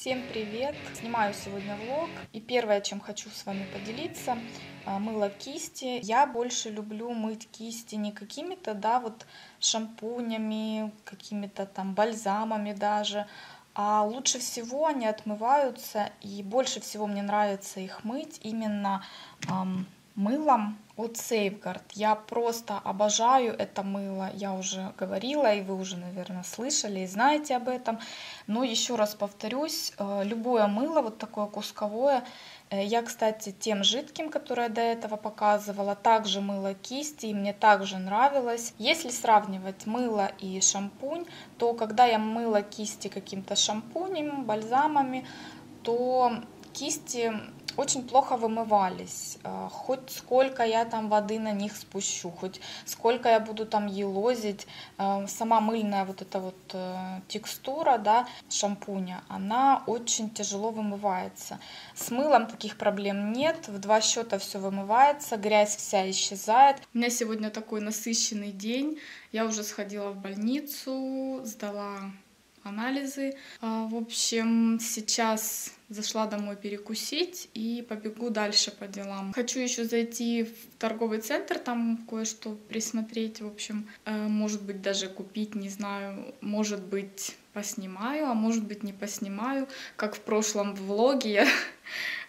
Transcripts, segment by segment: Всем привет! Снимаю сегодня влог, и первое, чем хочу с вами поделиться, мыло кисти. Я больше люблю мыть кисти не какими-то, вот шампунями, какими-то там бальзамами даже, а лучше всего они отмываются, и больше всего мне нравится их мыть именно мылом от Safeguard. Я просто обожаю это мыло, я уже говорила, и вы уже, наверное, слышали и знаете об этом. Но еще раз повторюсь, любое мыло, вот такое кусковое, я, кстати, тем жидким, которое я до этого показывала, также мыла кисти, и мне также нравилось. Если сравнивать мыло и шампунь, то когда я мыла кисти каким-то шампунем, бальзамами, то кисти очень плохо вымывались, хоть сколько я там воды на них спущу, хоть сколько я буду там елозить, сама мыльная вот эта вот текстура, шампуня, она очень тяжело вымывается. С мылом таких проблем нет, в два счета все вымывается, грязь вся исчезает. У меня сегодня такой насыщенный день, я уже сходила в больницу, сдала анализы. В общем, сейчас зашла домой перекусить и побегу дальше по делам. Хочу еще зайти в торговый центр, там кое-что присмотреть, в общем, может быть, даже купить, не знаю, может быть, поснимаю, а может быть, не поснимаю. Как в прошлом влоге я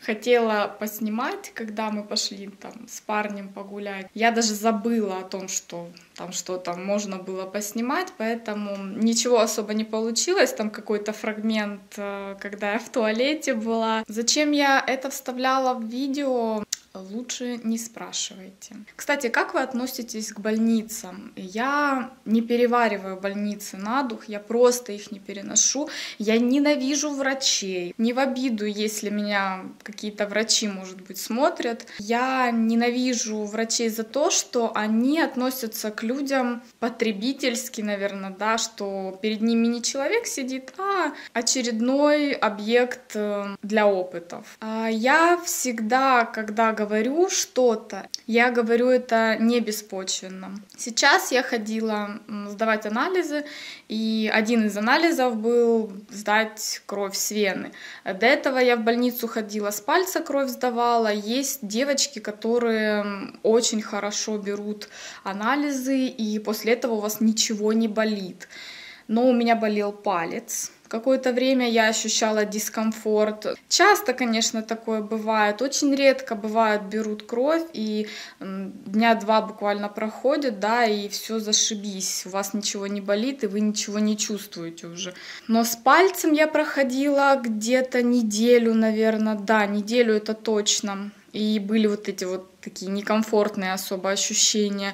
хотела поснимать, когда мы пошли там с парнем погулять. Я даже забыла о том, что там что-то можно было поснимать, поэтому ничего особо не получилось. Там какой-то фрагмент, когда я в туалете была. Зачем я это вставляла в видео? Лучше не спрашивайте. Кстати, как вы относитесь к больницам? Я не перевариваю больницы на дух, я просто их не переношу. Я ненавижу врачей. Не в обиду, если меня какие-то врачи, может быть, смотрят. Я ненавижу врачей за то, что они относятся к людям потребительски, наверное, что перед ними не человек сидит, а очередной объект для опытов. Я всегда, когда говорю что-то, я говорю это не беспочвенно. Сейчас я ходила сдавать анализы, и один из анализов был сдать кровь с вены. До этого я в больницу ходила, с пальца кровь сдавала. Есть девочки, которые очень хорошо берут анализы, и после этого у вас ничего не болит. Но у меня болел палец. Какое-то время я ощущала дискомфорт. Часто, конечно, такое бывает. Очень редко бывает, берут кровь, и дня два буквально проходит, и все зашибись. У вас ничего не болит, и вы ничего не чувствуете уже. Но с пальцем я проходила где-то неделю, наверное. Неделю это точно. И были вот эти вот такие некомфортные особо ощущения.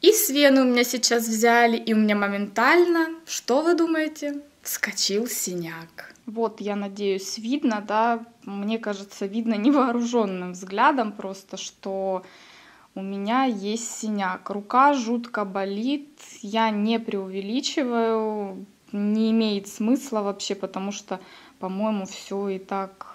И с вены у меня сейчас взяли, и у меня моментально, что вы думаете? Вскочил синяк. Вот, я надеюсь, видно, мне кажется, видно невооруженным взглядом просто, что у меня есть синяк. Рука жутко болит, я не преувеличиваю, не имеет смысла вообще, потому что, по-моему, все и так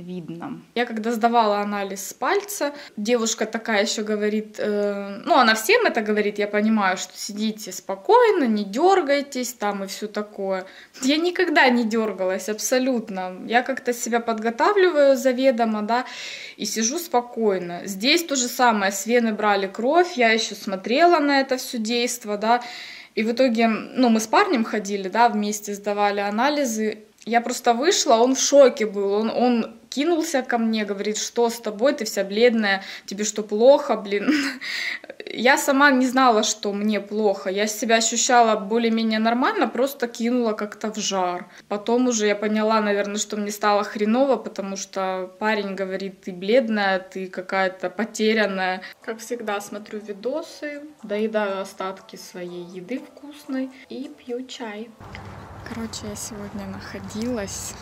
видно. Я когда сдавала анализ с пальца, девушка такая еще говорит, она всем это говорит, я понимаю, что сидите спокойно, не дергайтесь там и все такое. Я никогда не дергалась абсолютно, я как-то себя подготавливаю заведомо, и сижу спокойно. Здесь то же самое, с вены брали кровь, я еще смотрела на это все действо, и в итоге, мы с парнем ходили, вместе сдавали анализы. Я просто вышла, он в шоке был, он кинулся ко мне, говорит, что с тобой, ты вся бледная, тебе что, плохо, блин? Я сама не знала, что мне плохо, я себя ощущала более-менее нормально, просто кинула как-то в жар. Потом уже я поняла, наверное, что мне стало хреново, потому что парень говорит, ты бледная, ты какая-то потерянная. Как всегда, смотрю видосы, доедаю остатки своей еды вкусной и пью чай. Короче, я сегодня находилась,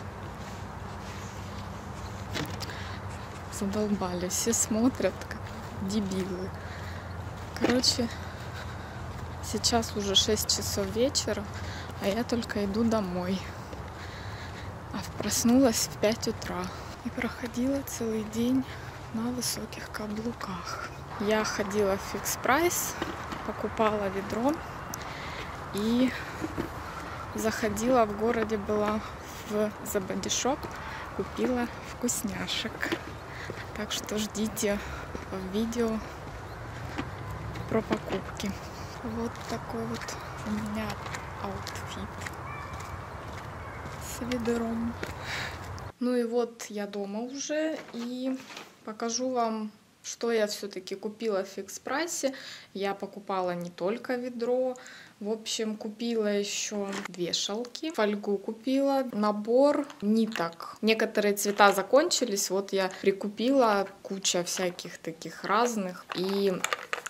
задолбали, все смотрят как дебилы. Короче, сейчас уже 6 часов вечера, а я только иду домой. А проснулась в 5 утра и проходила целый день на высоких каблуках. Я ходила в Fix Price, покупала ведро и заходила, в городе была в The Body Shop купила вкусняшек. Так что ждите видео про покупки. Вот такой вот у меня аутфит с ведром. Ну и вот я дома уже, и покажу вам, что я все-таки купила в Fix Price. Я покупала не только ведро. В общем, купила еще вешалки, фольгу купила, набор ниток. Некоторые цвета закончились, вот я прикупила куча всяких таких разных. И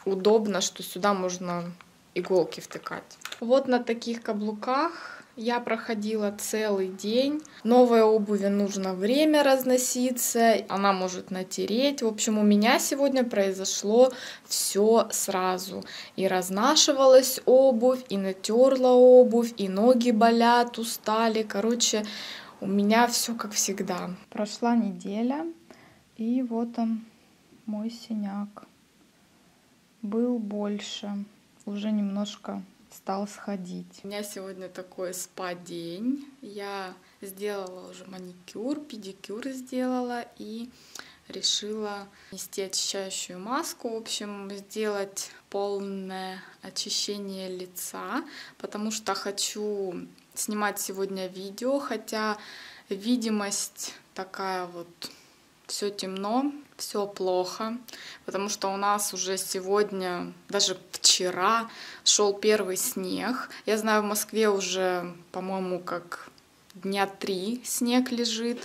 удобно, что сюда можно иголки втыкать. Вот на таких каблуках я проходила целый день. Новой обуви нужно время разноситься, она может натереть. В общем, у меня сегодня произошло все сразу. И разнашивалась обувь, и натерла обувь, и ноги болят, устали. Короче, у меня все как всегда. Прошла неделя, и вот он, мой синяк. Был больше, уже немножко стал сходить. У меня сегодня такой спа-день. Я сделала уже маникюр, педикюр сделала и решила нанести очищающую маску. В общем, сделать полное очищение лица, потому что хочу снимать сегодня видео, хотя видимость такая вот, все темно, все плохо, потому что у нас уже сегодня, даже вчера, шел первый снег. Я знаю, в Москве уже, по-моему, как дня 3 снег лежит,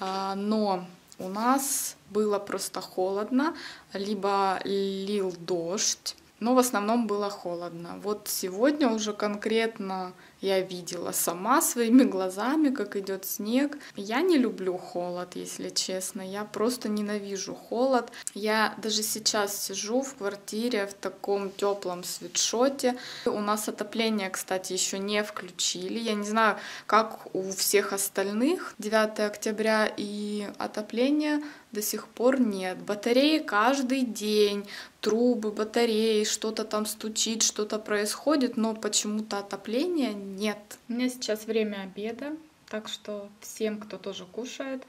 но у нас было просто холодно, либо лил дождь, но в основном было холодно. Вот сегодня уже конкретно я видела сама своими глазами, как идет снег. Я не люблю холод, если честно. Я просто ненавижу холод. Я даже сейчас сижу в квартире в таком теплом свитшоте. У нас отопление, кстати, еще не включили. Я не знаю, как у всех остальных. 9 октября и отопления до сих пор нет. Батареи каждый день, трубы, батареи, что-то там стучит, что-то происходит, но почему-то отопления нет. У меня сейчас время обеда, так что всем, кто тоже кушает,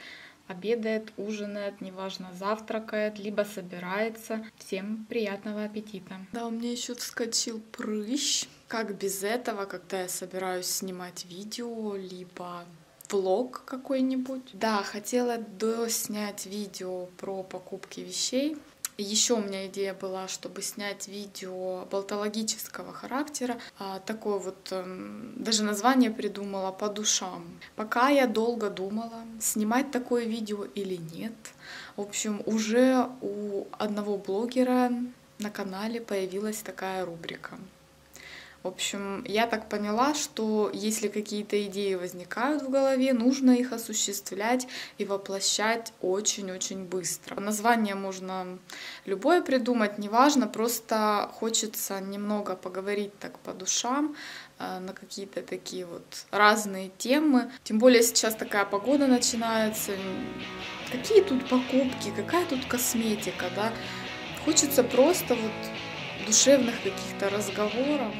обедает, ужинает, неважно, завтракает, либо собирается, всем приятного аппетита. Да, у меня еще вскочил прыщ. Как без этого, когда я собираюсь снимать видео, либо влог какой-нибудь. Да, хотела доснять видео про покупки вещей. Еще у меня идея была, чтобы снять видео болтологического характера. Такое вот, даже название придумала, по душам. Пока я долго думала, снимать такое видео или нет. В общем, уже у одного блогера на канале появилась такая рубрика. В общем, я так поняла, что если какие-то идеи возникают в голове, нужно их осуществлять и воплощать очень-очень быстро. Название можно любое придумать, неважно, просто хочется немного поговорить так по душам на какие-то такие вот разные темы. Тем более сейчас такая погода начинается. Какие тут покупки, какая тут косметика, да? Хочется просто вот душевных каких-то разговоров.